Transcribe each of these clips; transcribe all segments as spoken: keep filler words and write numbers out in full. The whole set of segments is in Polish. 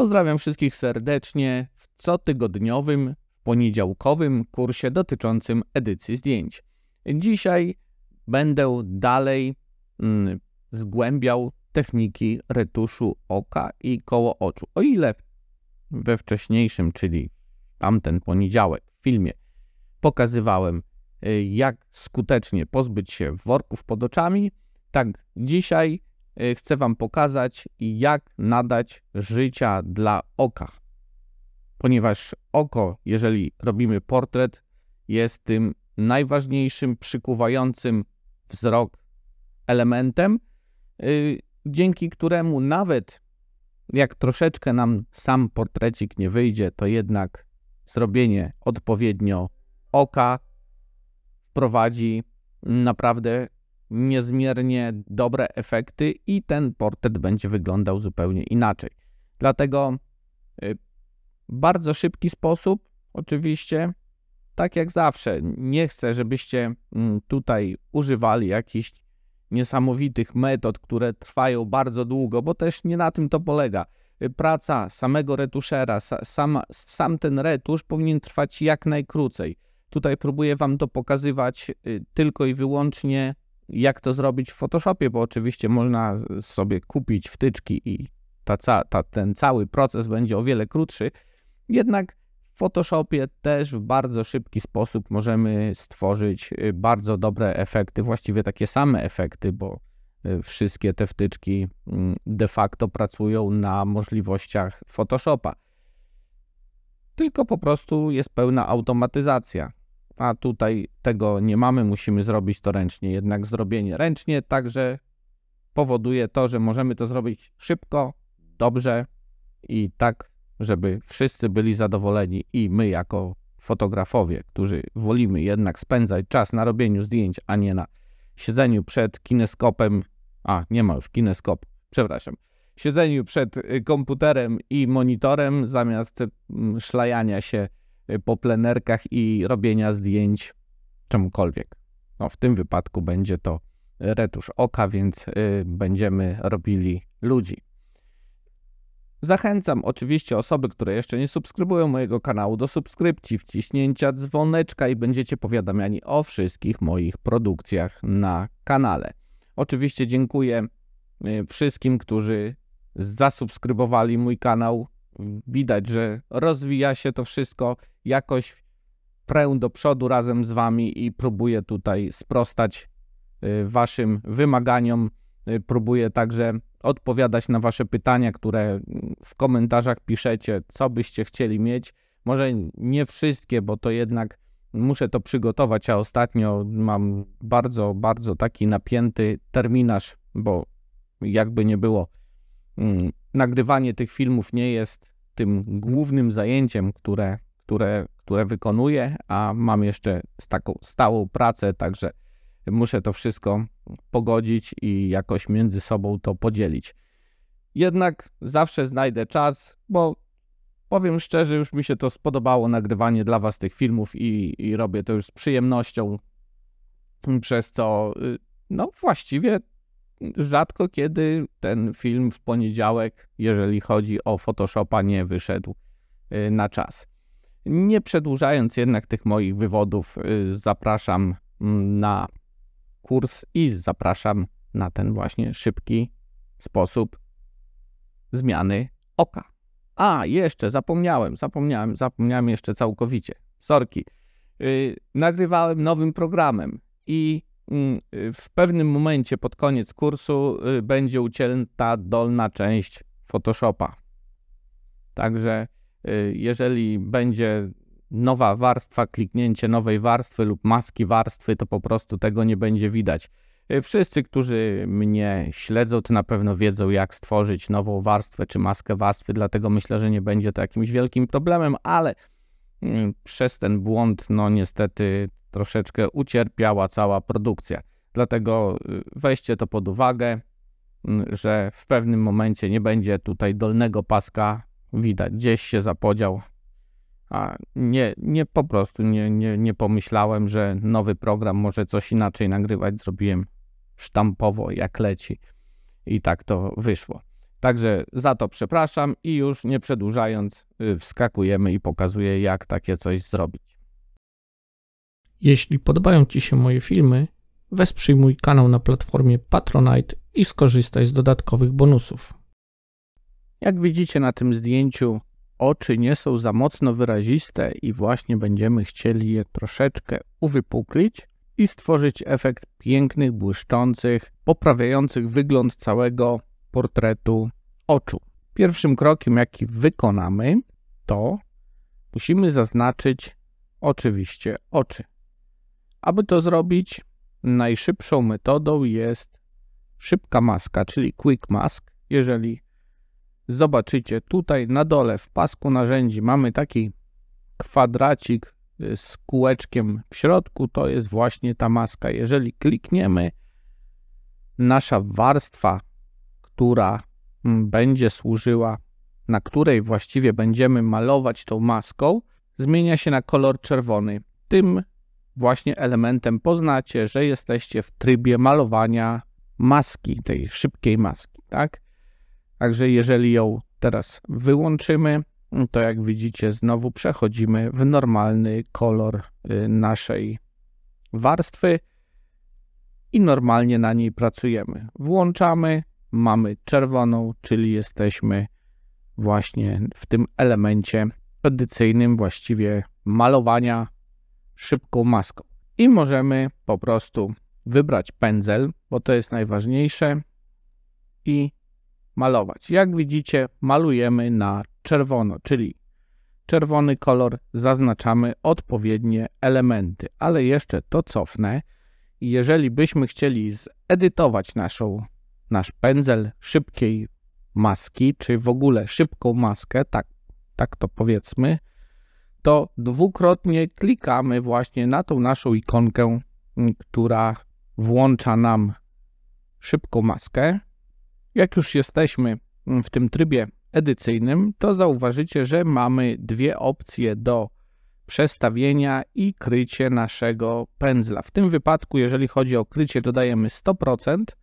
Pozdrawiam wszystkich serdecznie w cotygodniowym, poniedziałkowym kursie dotyczącym edycji zdjęć. Dzisiaj będę dalej mm, zgłębiał techniki retuszu oka i koło oczu. O ile we wcześniejszym, czyli tamten poniedziałek w filmie pokazywałem, jak skutecznie pozbyć się worków pod oczami, tak dzisiaj chcę Wam pokazać, jak nadać życia dla oka. Ponieważ oko, jeżeli robimy portret, jest tym najważniejszym, przykuwającym wzrok elementem, yy, dzięki któremu nawet jak troszeczkę nam sam portrecik nie wyjdzie, to jednak zrobienie odpowiednio oka wprowadzi naprawdę niezmiernie dobre efekty i ten portret będzie wyglądał zupełnie inaczej. Dlatego yy, bardzo szybki sposób, oczywiście, tak jak zawsze. Nie chcę, żebyście tutaj używali jakichś niesamowitych metod, które trwają bardzo długo, bo też nie na tym to polega. Praca samego retuszera, sam, sam ten retusz powinien trwać jak najkrócej. Tutaj próbuję Wam to pokazywać tylko i wyłącznie, jak to zrobić w Photoshopie, bo oczywiście można sobie kupić wtyczki i ta, ta, ten cały proces będzie o wiele krótszy. Jednak w Photoshopie też w bardzo szybki sposób możemy stworzyć bardzo dobre efekty, właściwie takie same efekty, bo wszystkie te wtyczki de facto pracują na możliwościach Photoshopa. Tylko po prostu jest pełna automatyzacja, a tutaj tego nie mamy, musimy zrobić to ręcznie. Jednak zrobienie ręcznie także powoduje to, że możemy to zrobić szybko, dobrze i tak, żeby wszyscy byli zadowoleni i my jako fotografowie, którzy wolimy jednak spędzać czas na robieniu zdjęć, a nie na siedzeniu przed kineskopem, a nie ma już kineskopu, przepraszam, siedzeniu przed komputerem i monitorem zamiast szlajania się po plenerkach i robienia zdjęć czemukolwiek. No, w tym wypadku będzie to retusz oka, więc będziemy robili ludzi. Zachęcam oczywiście osoby, które jeszcze nie subskrybują mojego kanału, do subskrypcji, wciśnięcia dzwoneczka i będziecie powiadamiani o wszystkich moich produkcjach na kanale. Oczywiście dziękuję wszystkim, którzy zasubskrybowali mój kanał. Widać, że rozwija się to wszystko, jakoś prę do przodu razem z Wami i próbuję tutaj sprostać Waszym wymaganiom. Próbuję także odpowiadać na Wasze pytania, które w komentarzach piszecie, co byście chcieli mieć. Może nie wszystkie, bo to jednak muszę to przygotować, a ostatnio mam bardzo, bardzo taki napięty terminarz, bo jakby nie było, nagrywanie tych filmów nie jest tym głównym zajęciem, które, które, które wykonuję, a mam jeszcze taką stałą pracę, także muszę to wszystko pogodzić i jakoś między sobą to podzielić. Jednak zawsze znajdę czas, bo powiem szczerze, już mi się to spodobało, nagrywanie dla Was tych filmów i, i robię to już z przyjemnością, przez co no właściwie rzadko kiedy ten film w poniedziałek, jeżeli chodzi o Photoshopa, nie wyszedł na czas. Nie przedłużając jednak tych moich wywodów, zapraszam na kurs i zapraszam na ten właśnie szybki sposób zmiany oka. A, jeszcze zapomniałem, zapomniałem, zapomniałem jeszcze całkowicie. Sorki. Yy, nagrywałem nowym programem i yy, w pewnym momencie pod koniec kursu yy, będzie ucięta dolna część Photoshopa. Także yy, jeżeli będzie nowa warstwa, kliknięcie nowej warstwy lub maski warstwy, to po prostu tego nie będzie widać. Wszyscy, którzy mnie śledzą, to na pewno wiedzą, jak stworzyć nową warstwę czy maskę warstwy, dlatego myślę, że nie będzie to jakimś wielkim problemem, ale przez ten błąd, no niestety, troszeczkę ucierpiała cała produkcja. Dlatego weźcie to pod uwagę, że w pewnym momencie nie będzie tutaj dolnego paska widać, gdzieś się zapodział. A nie, nie, po prostu nie, nie, nie pomyślałem, że nowy program może coś inaczej nagrywać. Zrobiłem sztampowo, jak leci i tak to wyszło. Także za to przepraszam i już nie przedłużając wskakujemy i pokazuję, jak takie coś zrobić. Jeśli podobają Ci się moje filmy, wesprzyj mój kanał na platformie Patronite i skorzystaj z dodatkowych bonusów. Jak widzicie na tym zdjęciu, oczy nie są za mocno wyraziste i właśnie będziemy chcieli je troszeczkę uwypuklić i stworzyć efekt pięknych, błyszczących, poprawiających wygląd całego portretu oczu. Pierwszym krokiem, jaki wykonamy, to musimy zaznaczyć oczywiście oczy. Aby to zrobić, najszybszą metodą jest szybka maska, czyli Quick Mask. Jeżeli zobaczycie tutaj na dole w pasku narzędzi mamy taki kwadracik z kółeczkiem w środku, to jest właśnie ta maska. Jeżeli klikniemy, nasza warstwa, która będzie służyła, na której właściwie będziemy malować tą maską, zmienia się na kolor czerwony. Tym właśnie elementem poznacie, że jesteście w trybie malowania maski, tej szybkiej maski, tak? Także jeżeli ją teraz wyłączymy, to jak widzicie znowu przechodzimy w normalny kolor naszej warstwy i normalnie na niej pracujemy. Włączamy, mamy czerwoną, czyli jesteśmy właśnie w tym elemencie tradycyjnym właściwie malowania szybką maską. I możemy po prostu wybrać pędzel, bo to jest najważniejsze i malować. Jak widzicie, malujemy na czerwono, czyli czerwony kolor, zaznaczamy odpowiednie elementy. Ale jeszcze to cofnę. Jeżeli byśmy chcieli zedytować naszą, nasz pędzel szybkiej maski, czy w ogóle szybką maskę, tak, tak to powiedzmy, to dwukrotnie klikamy właśnie na tą naszą ikonkę, która włącza nam szybką maskę. Jak już jesteśmy w tym trybie edycyjnym, to zauważycie, że mamy dwie opcje do przestawienia i krycie naszego pędzla. W tym wypadku, jeżeli chodzi o krycie, dodajemy sto procent.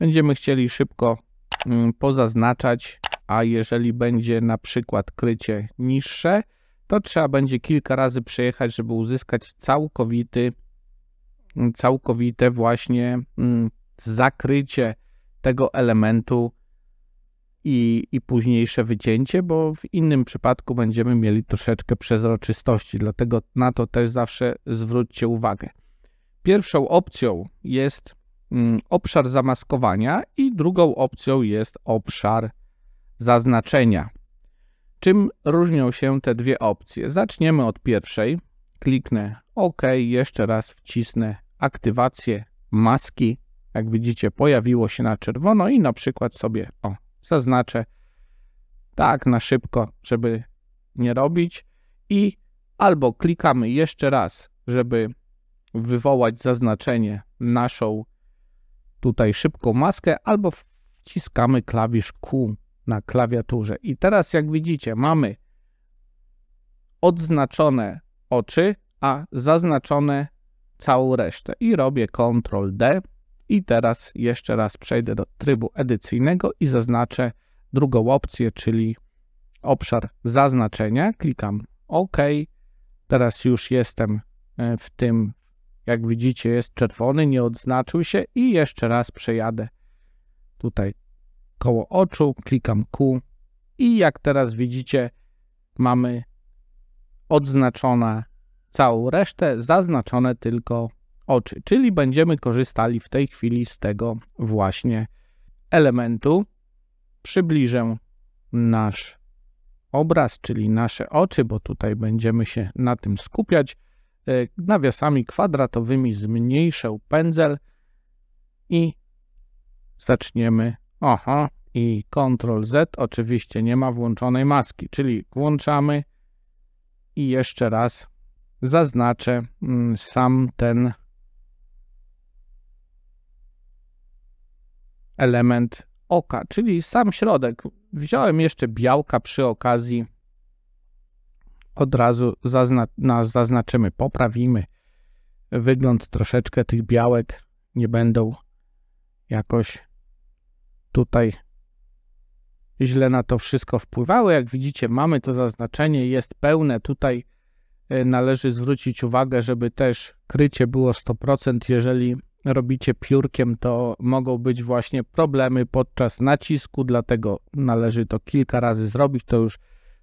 Będziemy chcieli szybko pozaznaczać, a jeżeli będzie na przykład krycie niższe, to trzeba będzie kilka razy przejechać, żeby uzyskać całkowity, całkowite właśnie zakrycie tego elementu i, i późniejsze wycięcie, bo w innym przypadku będziemy mieli troszeczkę przezroczystości, dlatego na to też zawsze zwróćcie uwagę. Pierwszą opcją jest obszar zamaskowania i drugą opcją jest obszar zaznaczenia. Czym różnią się te dwie opcje? Zaczniemy od pierwszej. Kliknę OK, jeszcze raz wcisnę aktywację maski. Jak widzicie, pojawiło się na czerwono i na przykład sobie o, zaznaczę tak na szybko, żeby nie robić. I albo klikamy jeszcze raz, żeby wywołać zaznaczenie naszą tutaj szybką maskę, albo wciskamy klawisz Q na klawiaturze. I teraz jak widzicie, mamy odznaczone oczy, a zaznaczone całą resztę. I robię kontrol D. I teraz jeszcze raz przejdę do trybu edycyjnego i zaznaczę drugą opcję, czyli obszar zaznaczenia. Klikam OK. Teraz już jestem w tym, jak widzicie, jest czerwony, nie odznaczył się i jeszcze raz przejadę tutaj koło oczu, klikam Q i jak teraz widzicie, mamy odznaczone całą resztę, zaznaczone tylko oczy, czyli będziemy korzystali w tej chwili z tego właśnie elementu. Przybliżę nasz obraz, czyli nasze oczy, bo tutaj będziemy się na tym skupiać. Nawiasami kwadratowymi zmniejszę pędzel i zaczniemy. Aha, i kontrol Z, oczywiście nie ma włączonej maski, czyli włączamy i jeszcze raz zaznaczę sam ten element oka, czyli sam środek. Wziąłem jeszcze białka przy okazji. Od razu zazna zaznaczymy, poprawimy wygląd troszeczkę tych białek. Nie będą jakoś tutaj źle na to wszystko wpływały. Jak widzicie, mamy to zaznaczenie, jest pełne. Tutaj należy zwrócić uwagę, żeby też krycie było sto procent. Jeżeli robicie piórkiem, to mogą być właśnie problemy podczas nacisku, dlatego należy to kilka razy zrobić. To już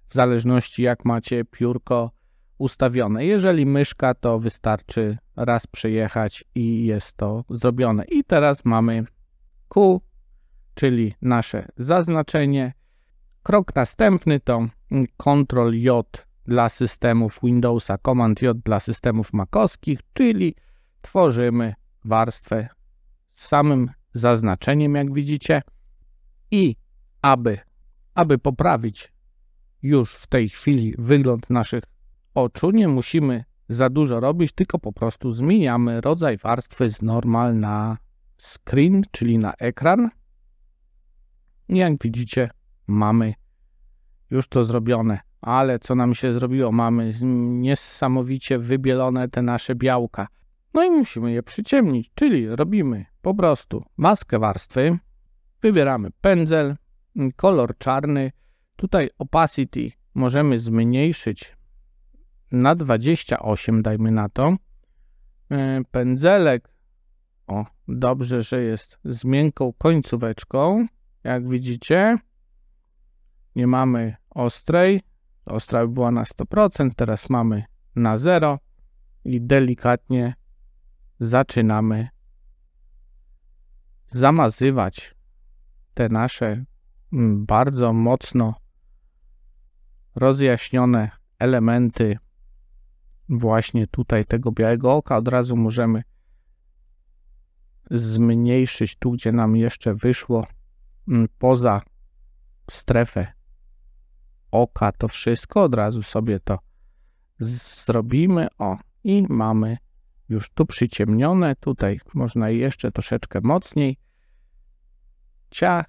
w zależności jak macie piórko ustawione. Jeżeli myszka, to wystarczy raz przejechać i jest to zrobione. I teraz mamy Q, czyli nasze zaznaczenie. Krok następny to kontrol J dla systemów Windowsa, command J dla systemów makowskich, czyli tworzymy warstwę z samym zaznaczeniem, jak widzicie. I aby, aby poprawić już w tej chwili wygląd naszych oczu, nie musimy za dużo robić, tylko po prostu zmieniamy rodzaj warstwy z normal na screen, czyli na ekran. Jak widzicie, mamy już to zrobione, ale co nam się zrobiło? Mamy niesamowicie wybielone te nasze białka. No i musimy je przyciemnić, czyli robimy po prostu maskę warstwy, wybieramy pędzel, kolor czarny, tutaj opacity możemy zmniejszyć na dwadzieścia osiem, dajmy na to, pędzelek, o, dobrze, że jest z miękką końcóweczką, jak widzicie, nie mamy ostrej, ostra była na sto procent, teraz mamy na zero i delikatnie zaczynamy zamazywać te nasze bardzo mocno rozjaśnione elementy właśnie tutaj tego białego oka. Od razu możemy zmniejszyć tu, gdzie nam jeszcze wyszło poza strefę oka to wszystko. Od razu sobie to zrobimy. O, i mamy już tu przyciemnione. Tutaj można jeszcze troszeczkę mocniej. Ciach,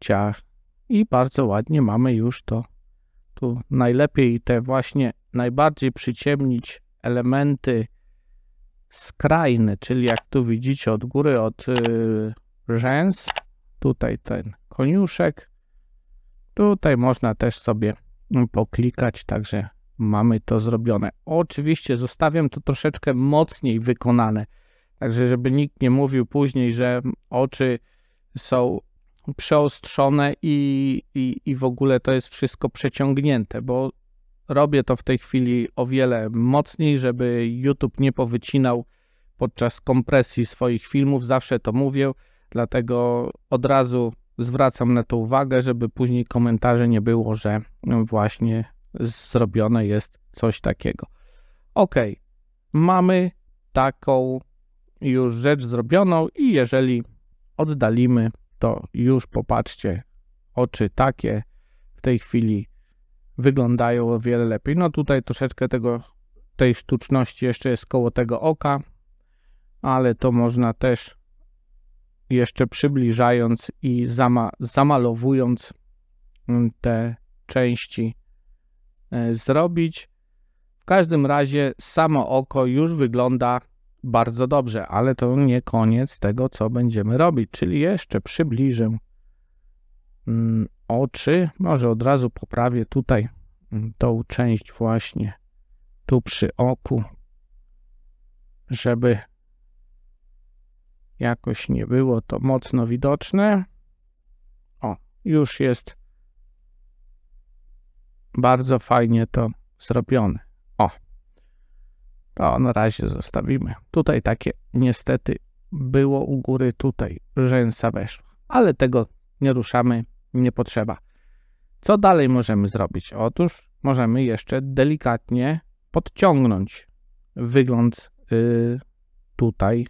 ciach. I bardzo ładnie mamy już to. Tu najlepiej te właśnie najbardziej przyciemnić elementy skrajne, czyli jak tu widzicie od góry, od yy, rzęs. Tutaj ten koniuszek. Tutaj można też sobie poklikać, także mamy to zrobione. Oczywiście zostawiam to troszeczkę mocniej wykonane, także żeby nikt nie mówił później, że oczy są przeostrzone i, i, i w ogóle to jest wszystko przeciągnięte, bo robię to w tej chwili o wiele mocniej, żeby YouTube nie powycinał podczas kompresji swoich filmów. Zawsze to mówię, dlatego od razu zwracam na to uwagę, żeby później komentarzy nie było, że właśnie zrobione jest coś takiego. Ok, mamy taką już rzecz zrobioną i jeżeli oddalimy, to już popatrzcie, oczy takie w tej chwili wyglądają o wiele lepiej. No tutaj troszeczkę tego, tej sztuczności jeszcze jest koło tego oka, ale to można też jeszcze przybliżając i zama zamalowując te części zrobić. W każdym razie samo oko już wygląda bardzo dobrze, ale to nie koniec tego, co będziemy robić, czyli jeszcze przybliżę oczy. Może od razu poprawię tutaj tą część właśnie tu przy oku, żeby jakoś nie było to mocno widoczne. O, już jest bardzo fajnie to zrobione. O, to na razie zostawimy. Tutaj takie niestety było u góry, tutaj rzęsa weszła, ale tego nie ruszamy, nie potrzeba. Co dalej możemy zrobić? Otóż możemy jeszcze delikatnie podciągnąć wygląd yy, tutaj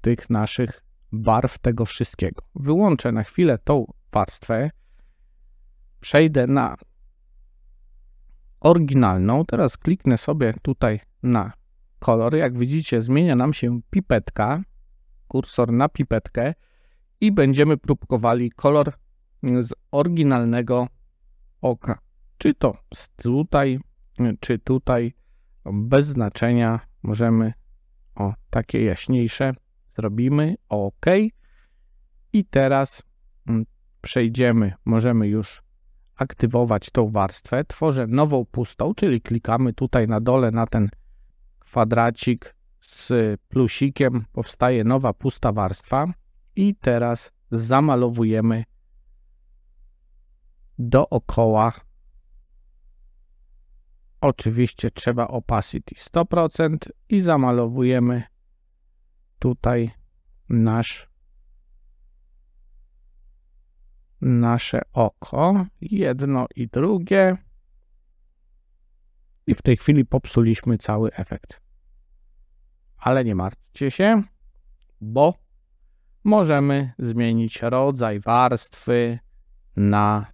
tych naszych barw, tego wszystkiego. Wyłączę na chwilę tą warstwę, przejdę na oryginalną, teraz kliknę sobie tutaj na kolor. Jak widzicie, zmienia nam się pipetka, kursor na pipetkę i będziemy próbkowali kolor z oryginalnego oka. Czy to tutaj, czy tutaj, bez znaczenia, możemy o, takie jaśniejsze zrobimy. OK. I teraz przejdziemy, możemy już aktywować tą warstwę. Tworzę nową pustą, czyli klikamy tutaj na dole na ten kwadracik z plusikiem. Powstaje nowa pusta warstwa i teraz zamalowujemy dookoła. Oczywiście trzeba opacity sto procent i zamalowujemy tutaj nasz, nasze oko, jedno i drugie. I w tej chwili popsuliśmy cały efekt. Ale nie martwcie się, bo możemy zmienić rodzaj warstwy na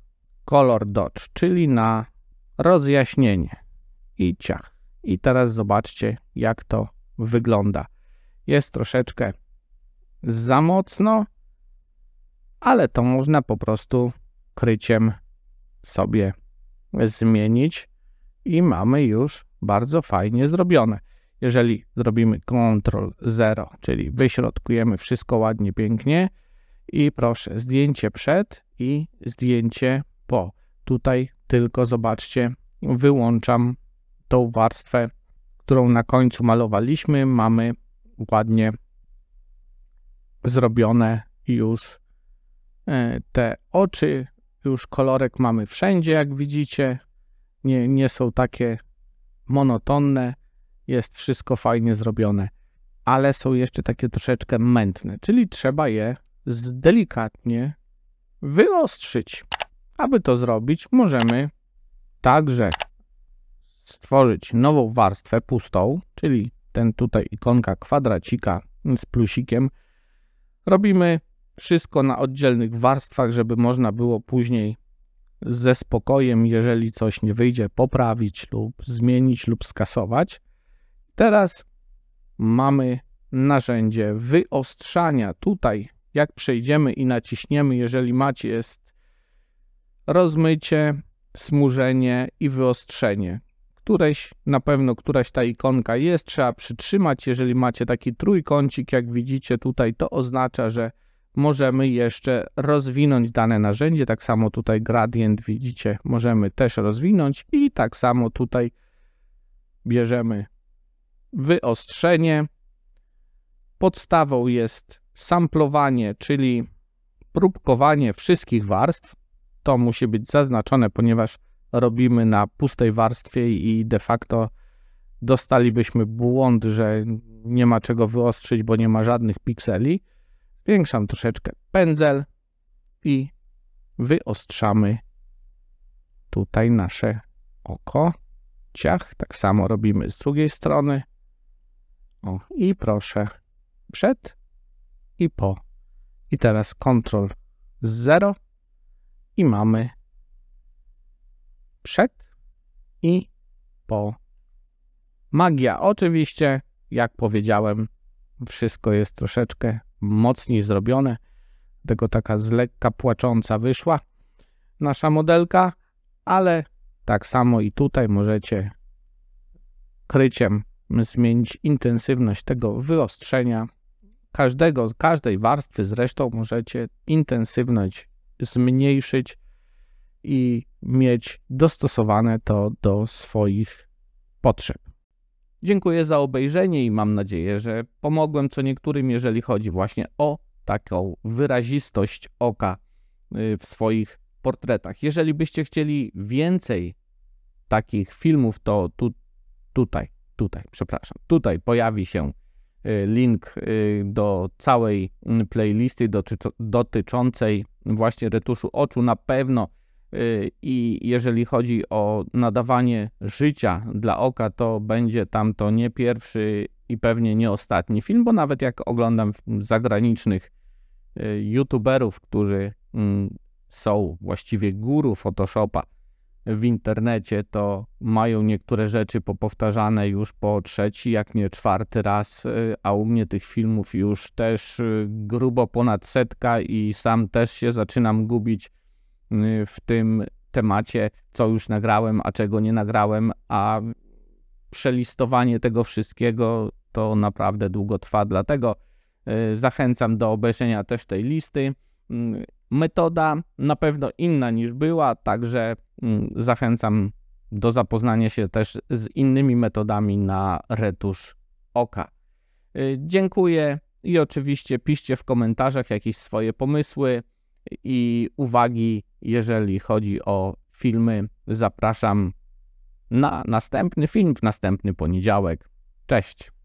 color dodge, czyli na rozjaśnienie. I ciach. I teraz zobaczcie, jak to wygląda. Jest troszeczkę za mocno, ale to można po prostu kryciem sobie zmienić i mamy już bardzo fajnie zrobione. Jeżeli zrobimy kontrol zero, czyli wyśrodkujemy wszystko ładnie, pięknie i proszę, zdjęcie przed i zdjęcie po. Tutaj tylko zobaczcie, wyłączam tą warstwę, którą na końcu malowaliśmy. Mamy ładnie zrobione już te oczy. Już kolorek mamy wszędzie, jak widzicie. Nie, nie są takie monotonne. Jest wszystko fajnie zrobione, ale są jeszcze takie troszeczkę mętne, czyli trzeba je delikatnie wyostrzyć. Aby to zrobić, możemy także stworzyć nową warstwę pustą, czyli ten tutaj ikonka kwadracika z plusikiem. Robimy wszystko na oddzielnych warstwach, żeby można było później ze spokojem, jeżeli coś nie wyjdzie, poprawić lub zmienić lub skasować. Teraz mamy narzędzie wyostrzania. Tutaj jak przejdziemy i naciśniemy, jeżeli macie, jest rozmycie, smużenie i wyostrzenie. Któreś, na pewno któraś ta ikonka jest, trzeba przytrzymać. Jeżeli macie taki trójkącik, jak widzicie tutaj, to oznacza, że możemy jeszcze rozwinąć dane narzędzie. Tak samo tutaj gradient, widzicie, możemy też rozwinąć i tak samo tutaj bierzemy wyostrzenie. Podstawą jest samplowanie, czyli próbkowanie wszystkich warstw. To musi być zaznaczone, ponieważ robimy na pustej warstwie i de facto dostalibyśmy błąd, że nie ma czego wyostrzyć, bo nie ma żadnych pikseli. Zwiększam troszeczkę pędzel i wyostrzamy tutaj nasze oko. Ciach, tak samo robimy z drugiej strony. O, i proszę, przed i po. I teraz kontrol zero i mamy przed i po. Magia. Oczywiście, jak powiedziałem, wszystko jest troszeczkę mocniej zrobione. Dlatego taka z lekka płacząca wyszła nasza modelka, ale tak samo i tutaj możecie kryciem zmienić intensywność tego wyostrzenia. Każdego, każdej warstwy zresztą możecie intensywność zmniejszyć i mieć dostosowane to do swoich potrzeb. Dziękuję za obejrzenie i mam nadzieję, że pomogłem co niektórym, jeżeli chodzi właśnie o taką wyrazistość oka w swoich portretach. Jeżeli byście chcieli więcej takich filmów, to tu, tutaj, tutaj, przepraszam, tutaj pojawi się link do całej playlisty dotyczącej właśnie retuszu oczu na pewno. I jeżeli chodzi o nadawanie życia dla oka, to będzie tam to nie pierwszy i pewnie nie ostatni film, bo nawet jak oglądam zagranicznych youtuberów, którzy są właściwie guru Photoshopa w internecie, to mają niektóre rzeczy popowtarzane już po trzeci, jak nie czwarty raz, a u mnie tych filmów już też grubo ponad setka i sam też się zaczynam gubić w tym temacie, co już nagrałem, a czego nie nagrałem, a przelistowanie tego wszystkiego to naprawdę długo trwa, dlatego zachęcam do obejrzenia też tej listy. metoda na pewno inna niż była, także zachęcam do zapoznania się też z innymi metodami na retusz oka. Dziękuję i oczywiście piszcie w komentarzach jakieś swoje pomysły i uwagi, jeżeli chodzi o filmy. Zapraszam na następny film w następny poniedziałek. Cześć!